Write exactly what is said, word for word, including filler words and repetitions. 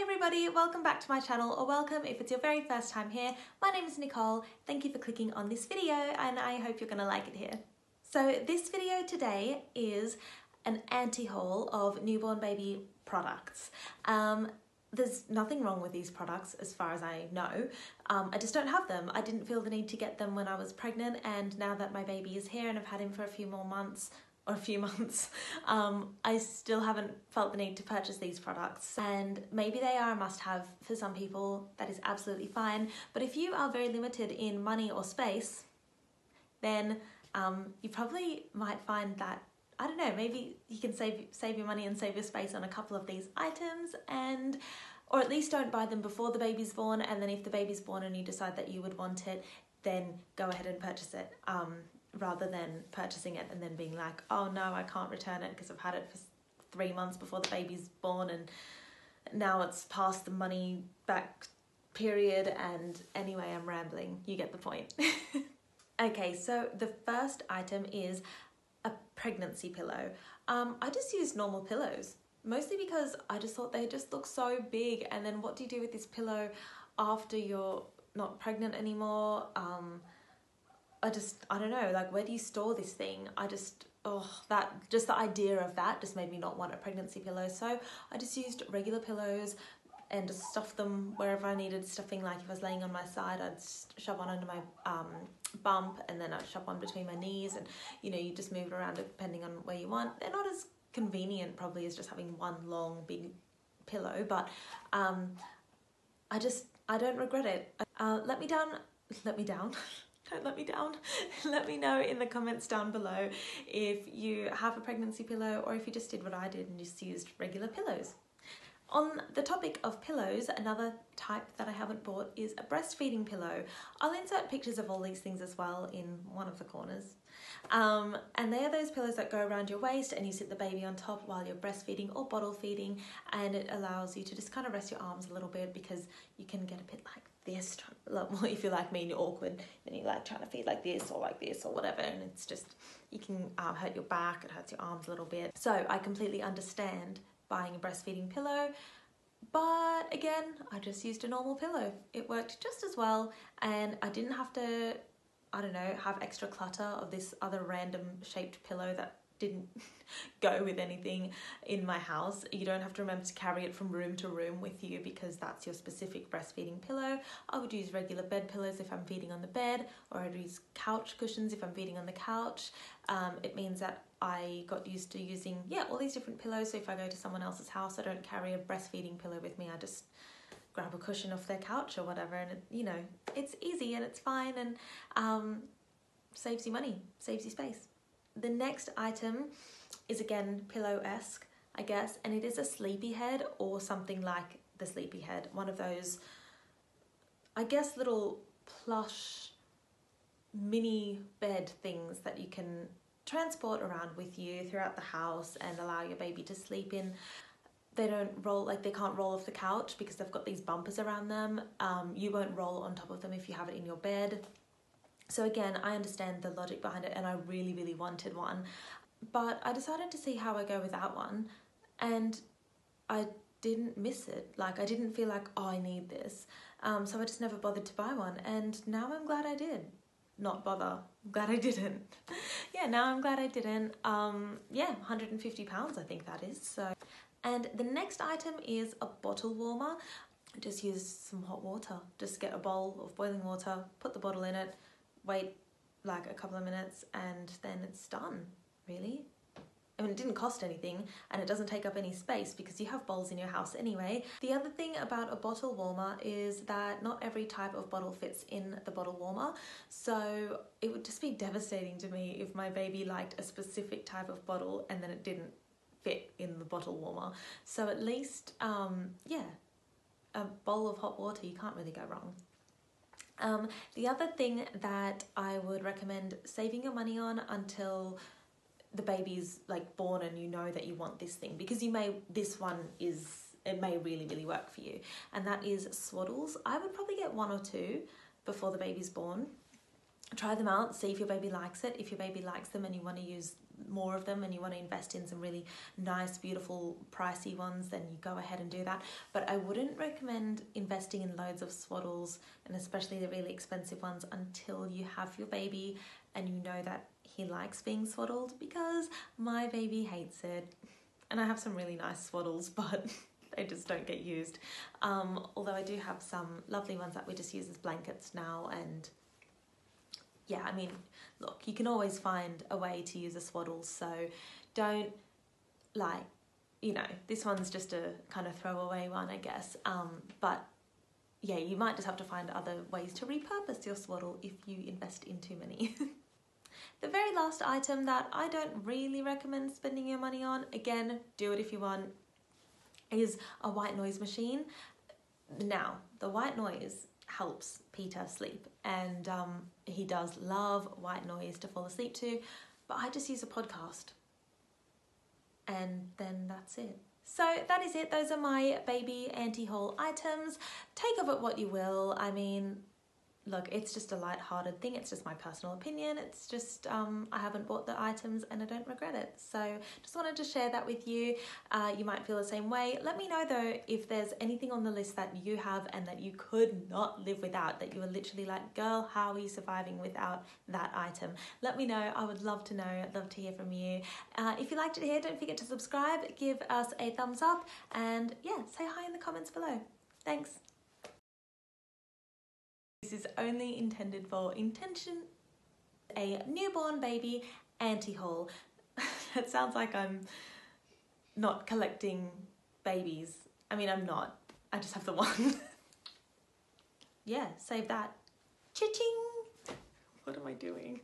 Hi everybody, welcome back to my channel, or welcome if it's your very first time here. My name is Nicole, thank you for clicking on this video and I hope you're gonna like it here. So this video today is an anti-haul of newborn baby products. Um, There's nothing wrong with these products as far as I know. Um, I just don't have them. I didn't feel the need to get them when I was pregnant, and now that my baby is here and I've had him for a few more months, or a few months, um, I still haven't felt the need to purchase these products. And maybe they are a must-have for some people, that is absolutely fine. But if you are very limited in money or space, then um, you probably might find that, I don't know, maybe you can save save your money and save your space on a couple of these items, and or at least don't buy them before the baby's born, and then if the baby's born and you decide that you would want it, then go ahead and purchase it, um, rather than purchasing it and then being like, oh no, I can't return it because I've had it for three months before the baby's born and now it's past the money back period, and anyway, I'm rambling. You get the point. Okay, so the first item is a pregnancy pillow. Um, I just used normal pillows, mostly because I just thought they just look so big, and then what do you do with this pillow after you're not pregnant anymore? Um, I just, I don't know, like where do you store this thing? I just, oh, that, just the idea of that just made me not want a pregnancy pillow. So I just used regular pillows and just stuffed them wherever I needed stuffing. Like if I was laying on my side, I'd shove one under my um, bump, and then I'd shove one between my knees, and you know, you just move it around depending on where you want. They're not as convenient probably as just having one long big pillow, but um, I just, I don't regret it. Uh, let me down, let me down. Don't let me down. Let me know in the comments down below if you have a pregnancy pillow, or if you just did what I did and just used regular pillows. On the topic of pillows, another type that I haven't bought is a breastfeeding pillow. I'll insert pictures of all these things as well in one of the corners. Um, and they are those pillows that go around your waist and you sit the baby on top while you're breastfeeding or bottle feeding, and it allows you to just kind of rest your arms a little bit, because you can get a bit like this, a lot more if you're like me and you're awkward, then you're like trying to feed like this or like this or whatever, and it's just, you can uh, hurt your back, it hurts your arms a little bit. So I completely understand buying a breastfeeding pillow, but again, I just used a normal pillow. It worked just as well, and I didn't have to, I don't know, have extra clutter of this other random shaped pillow that didn't go with anything in my house. You don't have to remember to carry it from room to room with you, because that's your specific breastfeeding pillow. I would use regular bed pillows if I'm feeding on the bed, or I'd use couch cushions if I'm feeding on the couch. Um, it means that I got used to using, yeah, all these different pillows, so if I go to someone else's house, I don't carry a breastfeeding pillow with me. I just grab a cushion off their couch or whatever, and it, you know, it's easy and it's fine, and um, saves you money, saves you space. The next item is again pillow-esque, I guess, and it is a sleepyhead or something like the sleepyhead. One of those, I guess, little plush mini bed things that you can transport around with you throughout the house and allow your baby to sleep in. They don't roll, like they can't roll off the couch because they've got these bumpers around them. Um, you won't roll on top of them if you have it in your bed. So again, I understand the logic behind it, and I really, really wanted one, but I decided to see how I go without one, and I didn't miss it. Like I didn't feel like, oh, I need this. Um, so I just never bothered to buy one, and now I'm glad I did. Not bother, I'm glad I didn't. Yeah, now I'm glad I didn't. Um, yeah, one hundred and fifty pounds, I think that is, so. And the next item is a bottle warmer. Just use some hot water. Just get a bowl of boiling water, put the bottle in it, wait like a couple of minutes, and then it's done, really. I mean, it didn't cost anything, and it doesn't take up any space because you have bowls in your house anyway. The other thing about a bottle warmer is that not every type of bottle fits in the bottle warmer, so it would just be devastating to me if my baby liked a specific type of bottle and then it didn't fit in the bottle warmer. So at least, um, yeah, a bowl of hot water, you can't really go wrong. Um, the other thing that I would recommend saving your money on until the baby's like born and you know that you want this thing, because you may, this one is, it may really, really work for you. And that is swaddles. I would probably get one or two before the baby's born. Try them out, see if your baby likes it. If your baby likes them and you want to use more of them and you want to invest in some really nice, beautiful, pricey ones, then you go ahead and do that. But I wouldn't recommend investing in loads of swaddles, and especially the really expensive ones, until you have your baby and you know that he likes being swaddled, because my baby hates it. And I have some really nice swaddles, but they just don't get used. Um, although I do have some lovely ones that we just use as blankets now. And yeah, I mean, look, you can always find a way to use a swaddle. So don't, like, you know, this one's just a kind of throwaway one, I guess. Um, but yeah, you might just have to find other ways to repurpose your swaddle if you invest in too many. The very last item that I don't really recommend spending your money on, again, do it if you want, is a white noise machine. Now, the white noise helps Peter sleep, and um, he does love white noise to fall asleep to, but I just use a podcast and then that's it. So that is it. Those are my baby anti-haul items. Take of it what you will. I mean, look, it's just a light-hearted thing. It's just my personal opinion. It's just, um, I haven't bought the items and I don't regret it. So just wanted to share that with you. Uh, you might feel the same way. Let me know though, if there's anything on the list that you have and that you could not live without, that you were literally like, girl, how are you surviving without that item? Let me know. I would love to know. I'd love to hear from you. Uh, if you liked it here, don't forget to subscribe, give us a thumbs up, and yeah, say hi in the comments below. Thanks. This is only intended for intention, a newborn baby anti-haul. That sounds like I'm not collecting babies. I mean, I'm not. I just have the one. Yeah, save that. Cha-ching! What am I doing?